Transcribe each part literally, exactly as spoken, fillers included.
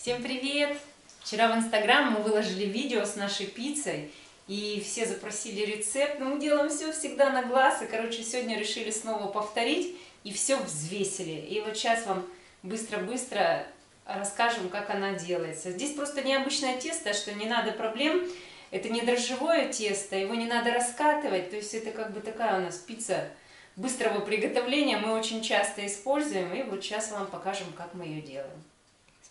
Всем привет! Вчера в Instagram мы выложили видео с нашей пиццей, и все запросили рецепт, но мы делаем все всегда на глаз, и, короче, сегодня решили снова повторить, и все взвесили. И вот сейчас вам быстро-быстро расскажем, как она делается. Здесь просто необычное тесто, что не надо проблем, это не дрожжевое тесто, его не надо раскатывать, то есть это как бы такая у нас пицца быстрого приготовления, мы очень часто используем, и вот сейчас вам покажем, как мы ее делаем.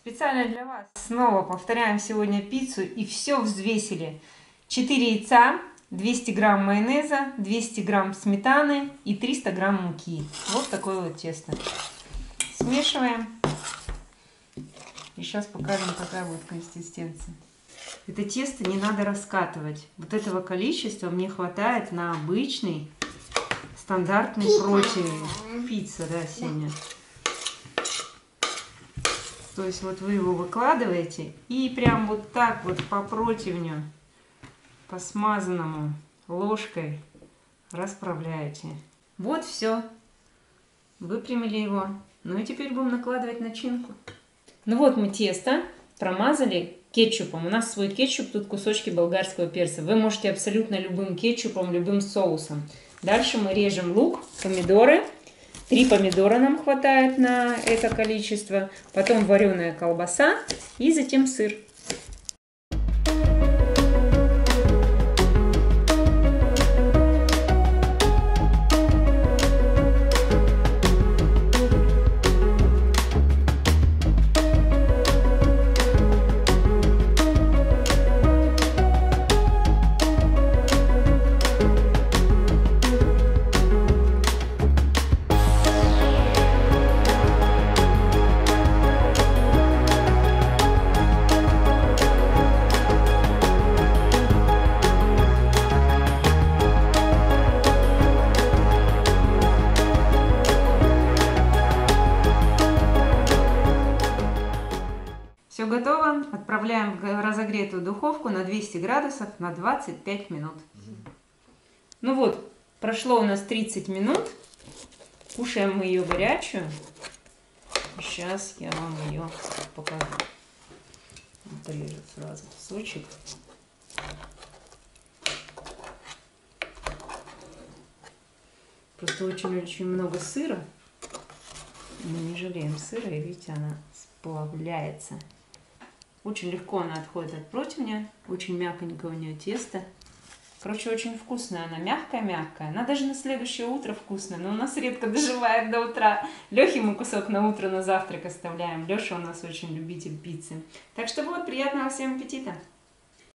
Специально для вас снова повторяем сегодня пиццу и все взвесили. четыре яйца, двести грамм майонеза, двести грамм сметаны и триста грамм муки. Вот такое вот тесто. Смешиваем. И сейчас покажем, какая будет консистенция. Это тесто не надо раскатывать. Вот этого количества мне хватает на обычный стандартный противень. Пицца, да, Сеня? То есть вот вы его выкладываете и прям вот так вот по противню, по смазанному ложкой расправляете. Вот все. Выпрямили его. Ну и теперь будем накладывать начинку. Ну вот мы тесто промазали кетчупом. У нас свой кетчуп, тут кусочки болгарского перца. Вы можете абсолютно любым кетчупом, любым соусом. Дальше мы режем лук, помидоры. Три помидора нам хватает на это количество, потом вареная колбаса и затем сыр. Все готово. Отправляем в разогретую духовку на двести градусов на двадцать пять минут. Ну вот, прошло у нас тридцать минут. Кушаем мы ее горячую. Сейчас я вам ее покажу. Отрежу сразу кусочек. Просто очень-очень много сыра. Мы не жалеем сыра, и видите, она сплавляется. Очень легко она отходит от противня, очень мягонькое у нее тесто. Короче, очень вкусная она, мягкая-мягкая. Она даже на следующее утро вкусная, но у нас редко доживает до утра. Лехе мы кусок на утро на завтрак оставляем. Леша у нас очень любитель пиццы. Так что вот, приятного всем аппетита!